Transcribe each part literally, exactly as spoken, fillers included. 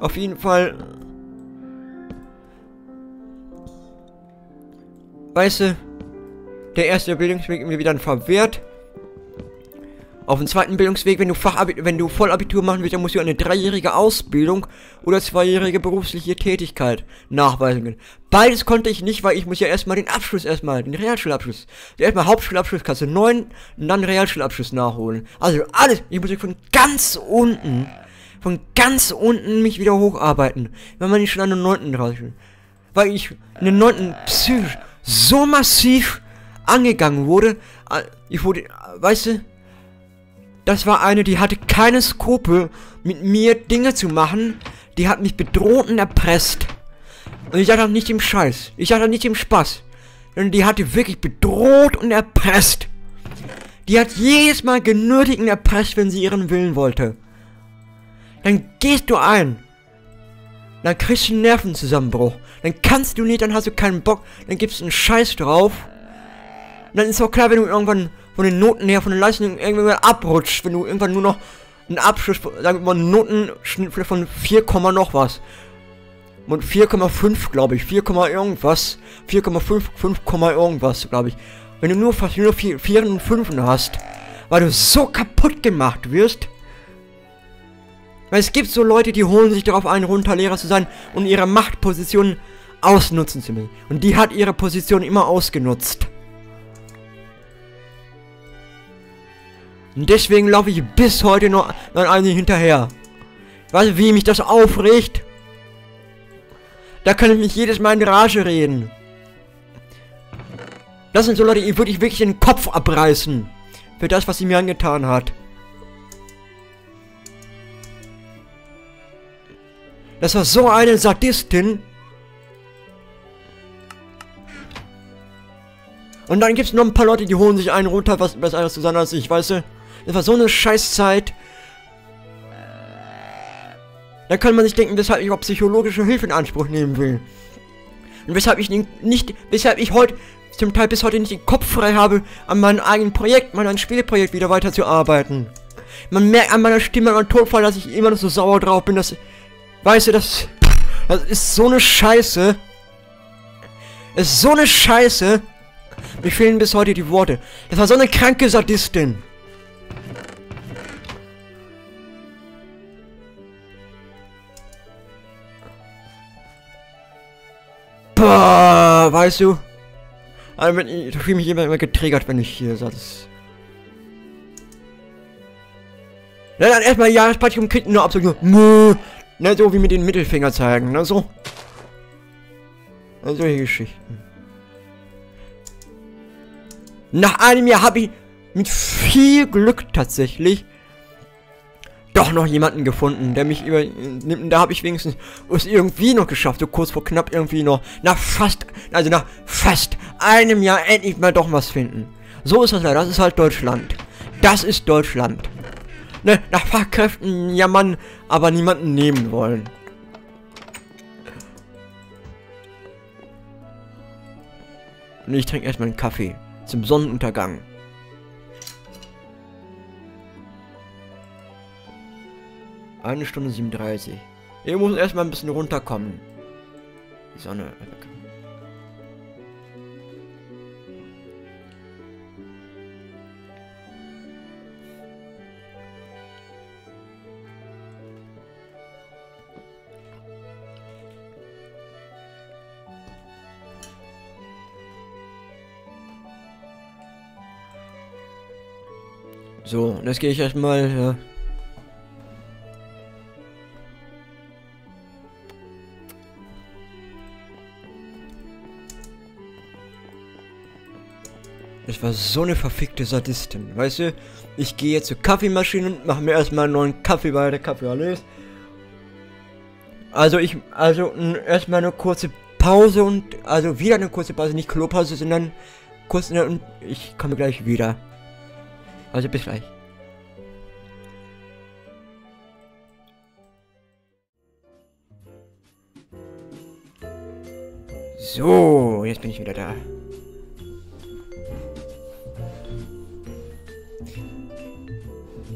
Auf jeden Fall. Weißt du, der erste Bildungsweg wird mir wieder verwehrt. Auf dem zweiten Bildungsweg, wenn du Fachabitur, wenn du Vollabitur machen willst, dann musst du eine dreijährige Ausbildung oder zweijährige berufliche Tätigkeit nachweisen können. Beides konnte ich nicht, weil ich muss ja erstmal den Abschluss, erstmal den Realschulabschluss, erstmal Hauptschulabschluss, Klasse neun, und dann Realschulabschluss nachholen. Also alles, ich muss von ganz unten, von ganz unten mich wieder hocharbeiten, wenn man nicht schon an den neunten rauskommt. Weil ich in den neunten psychisch so massiv angegangen wurde, ich wurde, weißt du, das war eine, die hatte keine Skrupel, mit mir Dinge zu machen. Die hat mich bedroht und erpresst. Und ich dachte nicht im Scheiß. Ich dachte nicht im Spaß. Denn die hatte wirklich bedroht und erpresst. Die hat jedes Mal genötigt und erpresst, wenn sie ihren Willen wollte. Dann gehst du ein. Dann kriegst du einen Nervenzusammenbruch. Dann kannst du nicht, dann hast du keinen Bock. Dann gibst du einen Scheiß drauf. Und dann ist auch klar, wenn du irgendwann von den Noten her, von den Leistungen irgendwann abrutscht, wenn du irgendwann nur noch einen Abschluss, sagen wir mal einen Notenschnitt von vier, noch was. Und vier Komma fünf, glaube ich, vier, irgendwas, vier Komma fünf, fünf, irgendwas, glaube ich. Wenn du nur fast nur vier und fünf hast, weil du so kaputt gemacht wirst. Weil es gibt so Leute, die holen sich darauf ein, runter Lehrer zu sein und ihre Machtposition ausnutzen zu müssen. Und die hat ihre Position immer ausgenutzt. Und deswegen laufe ich bis heute noch an einem hinterher. Weißt du, wie mich das aufregt? Da kann ich mich jedes Mal in Rage reden. Das sind so Leute, die würde ich wirklich den Kopf abreißen. Für das, was sie mir angetan hat. Das war so eine Sadistin. Und dann gibt es noch ein paar Leute, die holen sich einen runter, was, was anderes zu sein als ich, weißt du? Das war so eine Scheißzeit. Da kann man sich denken, weshalb ich auch psychologische Hilfe in Anspruch nehmen will. Und weshalb ich nicht, weshalb ich heute, zum Teil bis heute nicht den Kopf frei habe, an meinem eigenen Projekt, meinem Spielprojekt wieder weiterzuarbeiten. Man merkt an meiner Stimme, an meinem Tonfall, dass ich immer noch so sauer drauf bin, dass, weißt du, das, das ist so eine Scheiße. Das ist so eine Scheiße. Mir fehlen bis heute die Worte. Das war so eine kranke Sadistin. Boah, weißt du? Also, ich fühle mich immer, immer getriggert, wenn ich hier saß. Na dann erstmal Jahrespraktikum kriegt nur absolut nur. Na so wie mit den Mittelfinger zeigen, ne? So. Also solche Geschichten. Nach einem Jahr habe ich mit viel Glück tatsächlich doch noch jemanden gefunden, der mich übernimmt. Und da habe ich wenigstens es irgendwie noch geschafft, so kurz vor knapp irgendwie noch. Nach fast, also nach fast einem Jahr endlich mal doch was finden. So ist das leider, das ist halt Deutschland. Das ist Deutschland. Ne, nach Fachkräften jammern, aber niemanden nehmen wollen. Und ich trinke erstmal einen Kaffee. Zum Sonnenuntergang. Eine Stunde siebenunddreißig. Ich muss erstmal ein bisschen runterkommen. Die Sonne. So, und jetzt gehe ich erstmal, ja. Das war so eine verfickte Sadistin, weißt du? Ich gehe jetzt zur Kaffeemaschine und mache mir erstmal einen neuen Kaffee, weil der Kaffee alle ist. Also ich, also erstmal eine kurze Pause und, also wieder eine kurze Pause, nicht Klopause, sondern kurz, und ich komme gleich wieder. Also bis gleich. So, jetzt bin ich wieder da.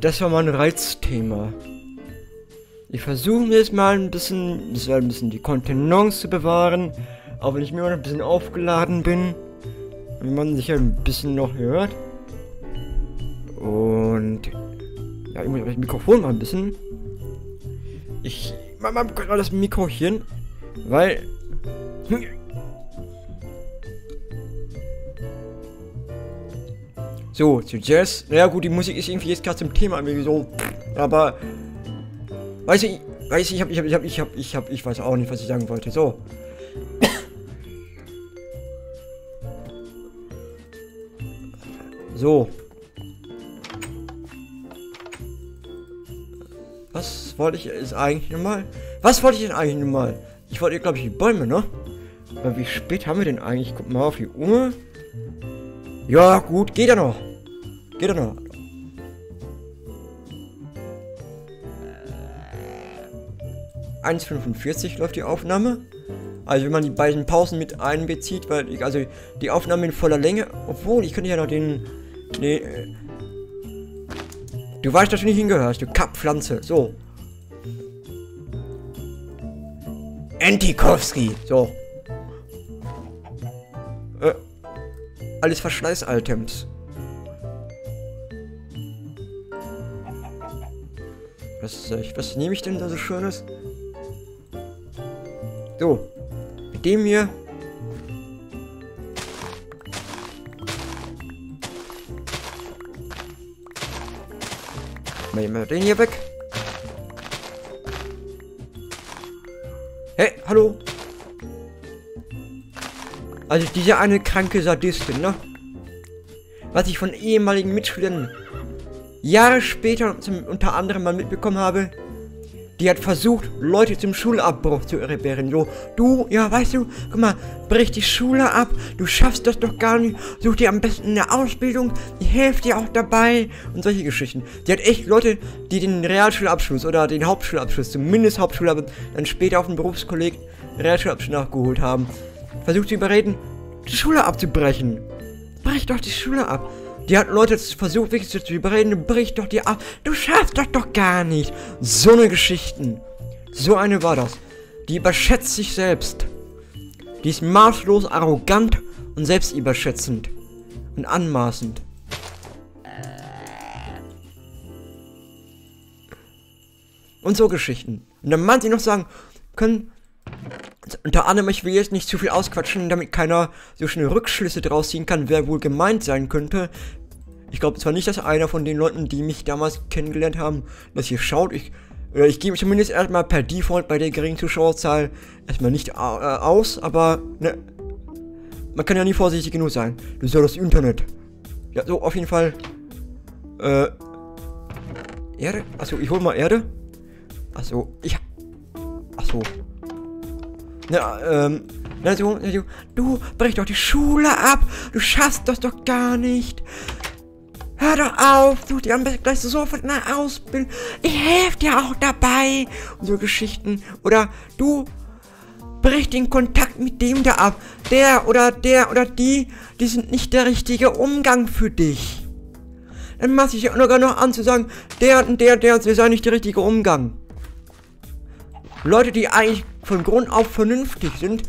Das war mein Reizthema. Wir versuchen jetzt mal ein bisschen, das war ein bisschen die Kontenance zu bewahren, auch wenn ich mir noch ein bisschen aufgeladen bin, wie man sich ja ein bisschen noch hört. Und ja, ich muss das Mikrofon mal ein bisschen. Ich mach mal das Mikrochen, weil so, zu Jazz. Naja gut, die Musik ist irgendwie jetzt gerade zum Thema irgendwie so. Aber weiß ich, weiß ich, ich hab, ich hab, ich hab, ich hab, ich hab, ich weiß auch nicht, was ich sagen wollte. So. So. Was wollte ich jetzt eigentlich nochmal? Was wollte ich denn eigentlich nochmal? Ich wollte, glaube ich, die Bäume, ne? Aber wie spät haben wir denn eigentlich? Guck mal auf die Uhr. Ja, gut, geht ja noch. Geht ja noch. eins fünfundvierzig läuft die Aufnahme. Also wenn man die beiden Pausen mit einbezieht, weil ich, also die Aufnahme in voller Länge, obwohl ich könnte ja noch den, den äh, du weißt, dass du nicht hingehörst, du Kackpflanze. So. Antikowski. So. Äh, alles Verschleiß-Items. Was, was nehme ich denn da so Schönes? So, mit dem hier. Nehmen wir den hier weg. Hey, hallo. Also diese eine kranke Sadistin, ne? Was ich von ehemaligen Mitschülern Jahre später zum, unter anderem mal mitbekommen habe. Die hat versucht, Leute zum Schulabbruch zu erklären. So, du, ja, weißt du, guck mal, brich die Schule ab, du schaffst das doch gar nicht, such dir am besten eine Ausbildung, die hilft dir auch dabei und solche Geschichten. Die hat echt Leute, die den Realschulabschluss oder den Hauptschulabschluss, zumindest Hauptschule, aber dann später auf dem Berufskolleg Realschulabschluss nachgeholt haben, versucht zu überreden, die Schule abzubrechen. Brich doch die Schule ab. Die hat Leute versucht, wirklich zu überreden, du brichst doch die ab, du schaffst das doch gar nicht. So eine Geschichten. So eine war das. Die überschätzt sich selbst. Die ist maßlos arrogant und selbstüberschätzend. Und anmaßend. Und so Geschichten. Und dann meint sie noch sagen, können... Unter anderem, ich will jetzt nicht zu viel ausquatschen, damit keiner so schnell Rückschlüsse draus ziehen kann, wer wohl gemeint sein könnte. Ich glaube zwar nicht, dass einer von den Leuten, die mich damals kennengelernt haben, das hier schaut. Ich, äh, ich gebe zumindest erstmal per Default bei der geringen Zuschauerzahl erstmal nicht äh, aus, aber ne, man kann ja nie vorsichtig genug sein. Du sollst das Internet. Ja, so, auf jeden Fall. Äh, Erde? Achso, ich hol mal Erde. Achso, ich... Achso. Na, ähm, na du, na du, du brich doch die Schule ab, du schaffst das doch gar nicht. Hör doch auf, du, die haben gleich sofort eine Ausbildung. Ich helfe dir auch dabei. Und so Geschichten. Oder du brich den Kontakt mit dem da ab. Der oder der oder die, die sind nicht der richtige Umgang für dich. Dann machst du dich sogar noch an zu sagen, der und der, der, der sei nicht der richtige Umgang. Leute, die eigentlich von Grund auf vernünftig sind,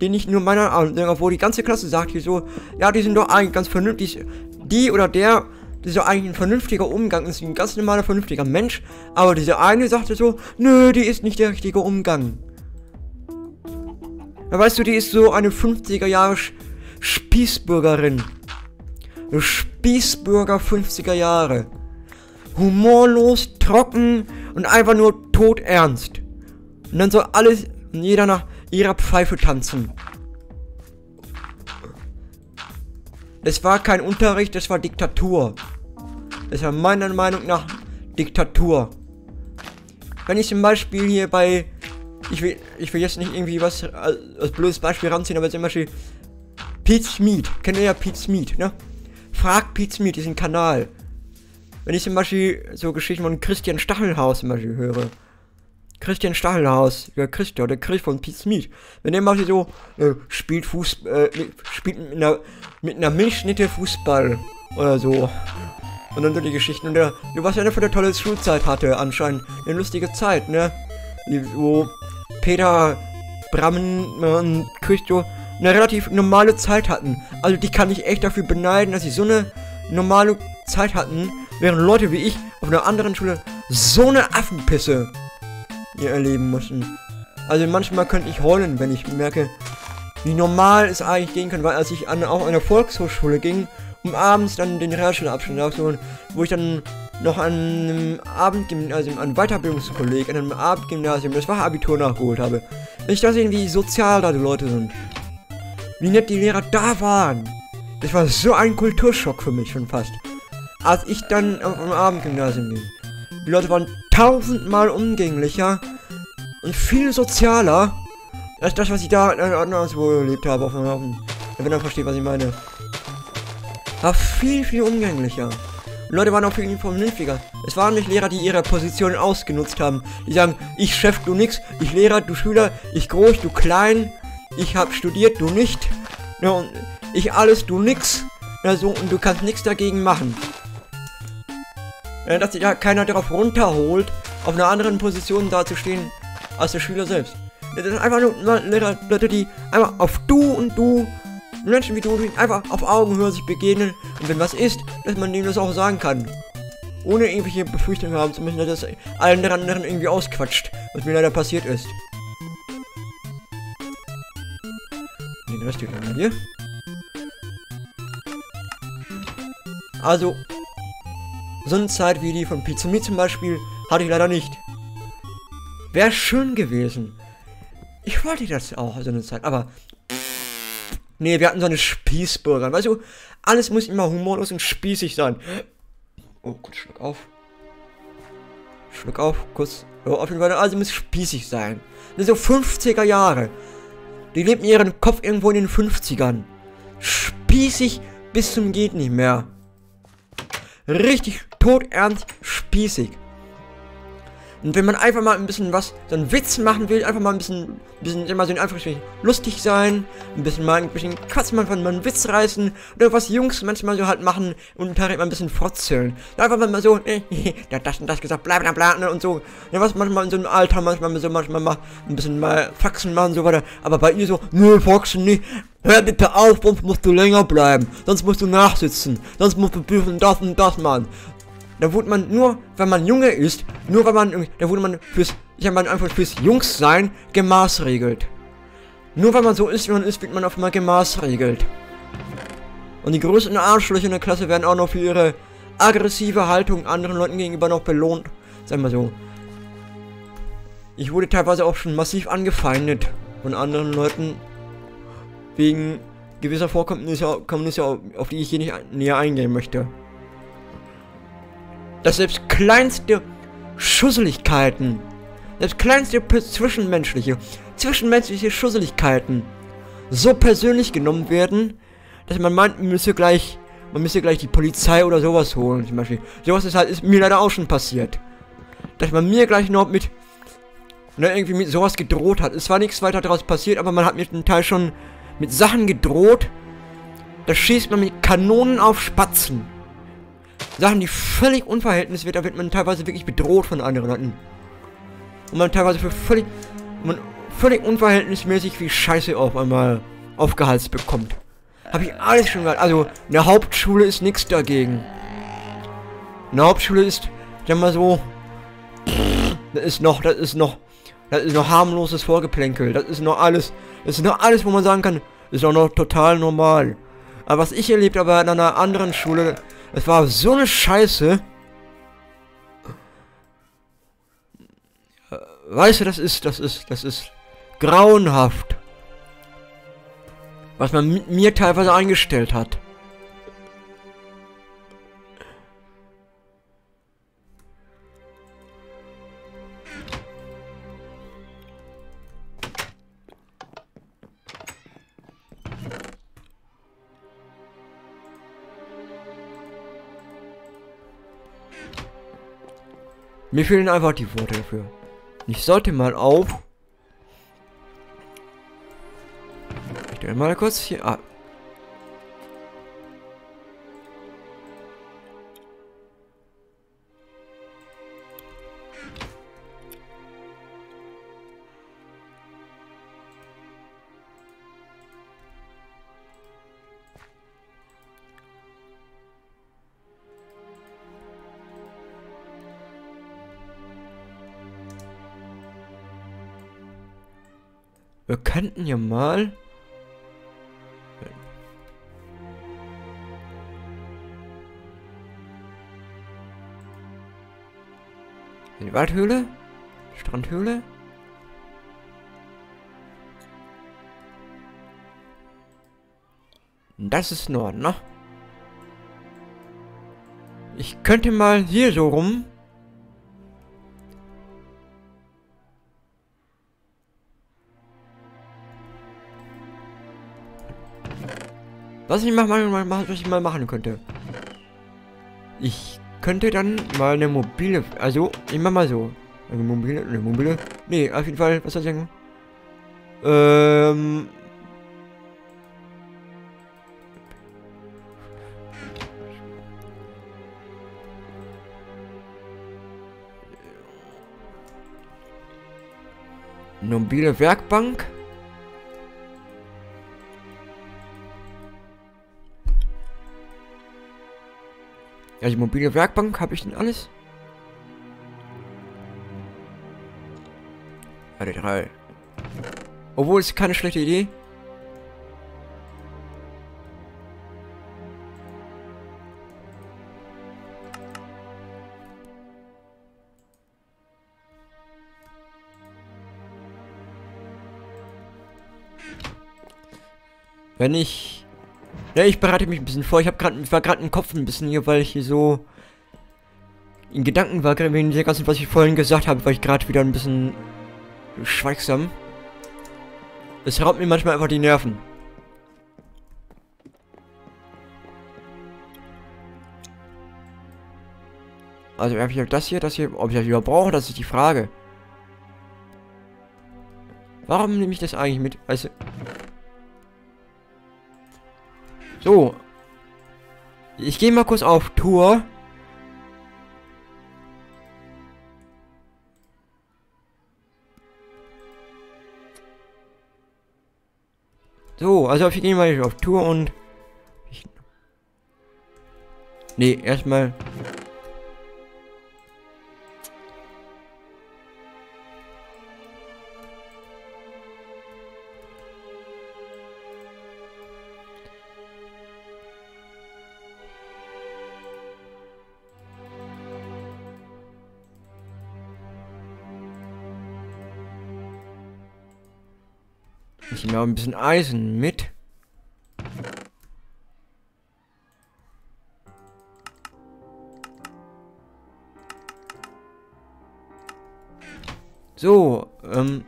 die nicht nur meiner Ahnung, obwohl die ganze Klasse sagt hier so, ja, die sind doch eigentlich ganz vernünftig, die oder der, das ist doch eigentlich ein vernünftiger Umgang, ist ein ganz normaler, vernünftiger Mensch, aber diese eine sagte so, nö, die ist nicht der richtige Umgang. Ja, weißt du, die ist so eine fünfziger Jahre Spießbürgerin. So Spießbürger fünfziger Jahre. Humorlos, trocken und einfach nur todernst. Und dann soll alles, jeder nach ihrer Pfeife tanzen. Das war kein Unterricht, das war Diktatur. Das war meiner Meinung nach Diktatur. Wenn ich zum Beispiel hier bei, ich will, ich will jetzt nicht irgendwie was als blödes Beispiel ranziehen, aber zum Beispiel Pete Smith, kennt ihr ja Pete Smith, ne? Frag Pete Smith, diesen Kanal. Wenn ich zum Beispiel so Geschichten von Christian Stachelhaus zum Beispiel höre. Christian Stachelhaus, der Christian, der Chris von Pete Smith. Wenn der mal so äh, spielt Fußball, äh, spielt mit einer, mit einer Milchschnitte Fußball oder so. Und dann so die Geschichten. Und der, du warst ja einer von der tolle Schulzeit hatte anscheinend. Eine lustige Zeit, ne? wo Peter, Brammen und Christo eine relativ normale Zeit hatten. Also die kann ich echt dafür beneiden, dass sie so eine normale Zeit hatten, während Leute wie ich auf einer anderen Schule so eine Affenpisse hier erleben mussten. Also manchmal könnte ich heulen, wenn ich merke, wie normal es eigentlich gehen kann, weil als ich an auch einer Volkshochschule ging, um abends dann den Realschulabschluss rauszuholen, wo ich dann noch an einem Abendgymnasium, also an Weiterbildungskolleg, an einem Abendgymnasium das Fachabitur nachgeholt habe. Ich da sehen, wie sozial da die Leute sind. Wie nett die Lehrer da waren. Das war so ein Kulturschock für mich schon fast. Als ich dann auf einem Abendgymnasium ging. Die Leute waren tausendmal umgänglicher und viel sozialer als das, was ich da in einer Ordnungswohl erlebt habe auf dem Hafen. Wenn ihr versteht, was ich meine. War viel, viel umgänglicher. Leute waren auch viel vernünftiger. Es waren nicht Lehrer, die ihre Positionen ausgenutzt haben. Die sagen, ich Chef, du nix, ich Lehrer, du Schüler, ich groß, du klein, ich hab studiert, du nicht, ja, und ich alles, du nix, ja, so, und du kannst nichts dagegen machen. Ja, dass sich da keiner darauf runterholt, auf einer anderen Position dazustehen, als der Schüler selbst. Das sind einfach nur Lehrer, Leute, die einfach auf du und du, Menschen wie du, einfach auf Augenhöhe sich begegnen, und wenn was ist, dass man denen das auch sagen kann. Ohne irgendwelche Befürchtungen haben zu müssen, dass das allen anderen irgendwie ausquatscht, was mir leider passiert ist. Den Rest geht mal hier. Also, so eine Zeit wie die von Pizumi zum Beispiel hatte ich leider nicht. Wäre schön gewesen. Ich wollte das auch, so eine Zeit, aber... Nee, wir hatten so eine Spießbürger. Weißt du, alles muss immer humorlos und spießig sein. Oh, kurz Schluck auf. Schluck auf, kurz. Oh, auf jeden Fall, alles muss spießig sein. Das sind so fünfziger Jahre. Die lebten ihren Kopf irgendwo in den fünfzigern. Spießig bis zum geht nicht mehr. Richtig todernst spießig. Und wenn man einfach mal ein bisschen was, so einen Witz machen will, einfach mal ein bisschen, bisschen immer so einfach lustig sein, ein bisschen mal ein bisschen Quatsch machen, mal einen Witz reißen, oder was Jungs manchmal so halt machen und halt mal ein bisschen frotzeln. Einfach mal so, äh, der hat das und das gesagt, bla bla bla und so. Ja, was manchmal in so einem Alter, manchmal so, manchmal mal ein bisschen mal Faxen machen und so weiter. Aber bei ihr so, nö, Faxen nicht. Hör bitte auf, sonst musst du länger bleiben. Sonst musst du nachsitzen. Sonst musst du dürfen das und das machen. Da wurde man nur, wenn man Junge ist, nur wenn man, da wurde man fürs, ich habe mal einfach fürs Jungssein gemaßregelt. Nur weil man so ist, wie man ist, wird man auf einmal gemaßregelt. Und die größten Arschlöcher in der Klasse werden auch noch für ihre aggressive Haltung anderen Leuten gegenüber noch belohnt. Sagen wir so. Ich wurde teilweise auch schon massiv angefeindet von anderen Leuten wegen gewisser Vorkommnisse, auf die ich hier nicht näher eingehen möchte. Dass selbst kleinste Schusseligkeiten, selbst kleinste zwischenmenschliche, zwischenmenschliche Schusseligkeiten so persönlich genommen werden, dass man meint, man müsse gleich, man müsse gleich die Polizei oder sowas holen, zum Beispiel. Sowas ist halt, ist mir leider auch schon passiert. Dass man mir gleich noch mit, ne, irgendwie mit sowas gedroht hat. Es war nichts weiter daraus passiert, aber man hat mir zum Teil schon mit Sachen gedroht. Da schießt man mit Kanonen auf Spatzen. Sachen, die völlig unverhältnismäßig, da wird man teilweise wirklich bedroht von anderen Leuten. Und man teilweise für völlig, man völlig unverhältnismäßig wie Scheiße auf einmal aufgehalst bekommt. Hab ich alles schon gehabt. Also, eine Hauptschule ist nichts dagegen. Eine Hauptschule ist, sagen wir mal so, das ist noch, das ist noch, das ist noch harmloses Vorgeplänkel. Das ist noch alles, das ist noch alles, wo man sagen kann, ist auch noch total normal. Aber was ich erlebt habe an einer anderen Schule, es war so eine Scheiße. Weißt du, das ist, das ist, das ist grauenhaft. Was man mit mir teilweise eingestellt hat. Mir fehlen einfach die Worte dafür. Ich sollte mal auf. Ich drehe mal kurz hier ab. Wir könnten ja mal... Die Waldhöhle? Strandhöhle? Das ist Norden, ne? Ich könnte mal hier so rum. Was ich mal, mal, mal, was ich mal machen könnte. Ich könnte dann mal eine mobile... Also, ich mach mal so. Eine mobile... Eine mobile... Nee, auf jeden Fall, was soll ich sagen? Ähm... Mobile Werkbank. Ja, die mobile Werkbank, habe ich denn alles? Ja, die drei. Obwohl, es ist keine schlechte Idee. Wenn ich... Ja, ich bereite mich ein bisschen vor. Ich hab grad, ich war gerade im Kopf ein bisschen hier, weil ich hier so... in Gedanken war, gerade wegen dem ganzen, was ich vorhin gesagt habe, war ich gerade wieder ein bisschen... schweigsam. Es raubt mir manchmal einfach die Nerven. Also, ob ich das hier, das hier... Ob ich das überhaupt brauche, das ist die Frage. Warum nehme ich das eigentlich mit? Also... So, ich gehe mal kurz auf Tour. So, also ich gehe mal auf Tour und... Ich nee, erstmal... Ich nehme auch ein bisschen Eisen mit. So, ähm.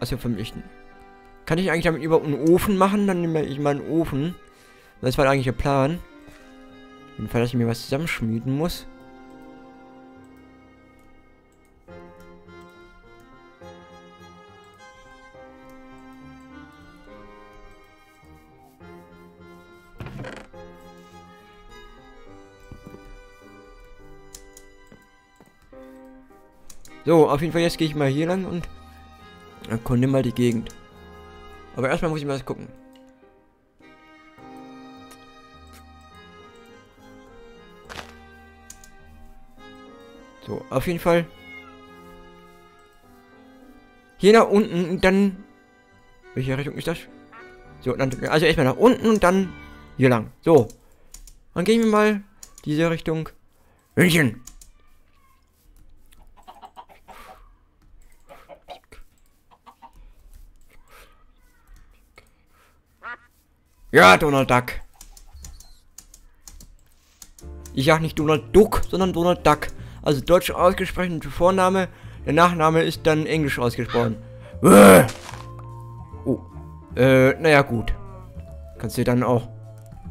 Also vermischen. Kann ich eigentlich damit über einen Ofen machen? Dann nehme ich mal einen Ofen. Das war eigentlich der Plan. Im Fall, dass ich mir was zusammenschmieden muss. So, auf jeden Fall, jetzt gehe ich mal hier lang und erkunde mal die Gegend. Aber erstmal muss ich mal was gucken. So, auf jeden Fall. Hier nach unten und dann... Welche Richtung ist das? So, dann, also erstmal nach unten und dann hier lang. So. Dann gehen wir mal diese Richtung. München. Ja, Donald Duck. Ich sag nicht Donald Duck, sondern Donald Duck. Also deutsch ausgesprochen Vorname, der Nachname ist dann englisch ausgesprochen. Oh, äh, naja gut. Kannst du dann auch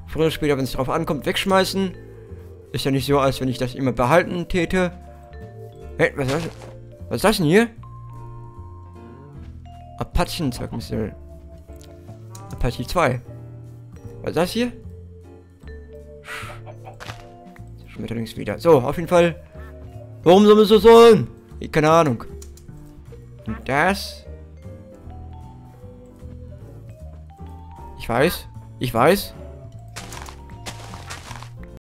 früher oder später, wenn es drauf ankommt, wegschmeißen. Ist ja nicht so, als wenn ich das immer behalten täte. Hey, was ist das? Was ist das denn hier? Apachenzeugmissile. Apache zwei. Was ist das hier? Schmetterlings wieder. So, auf jeden Fall. Warum soll man so sein? Ich keine Ahnung. Und das? Ich weiß. Ich weiß.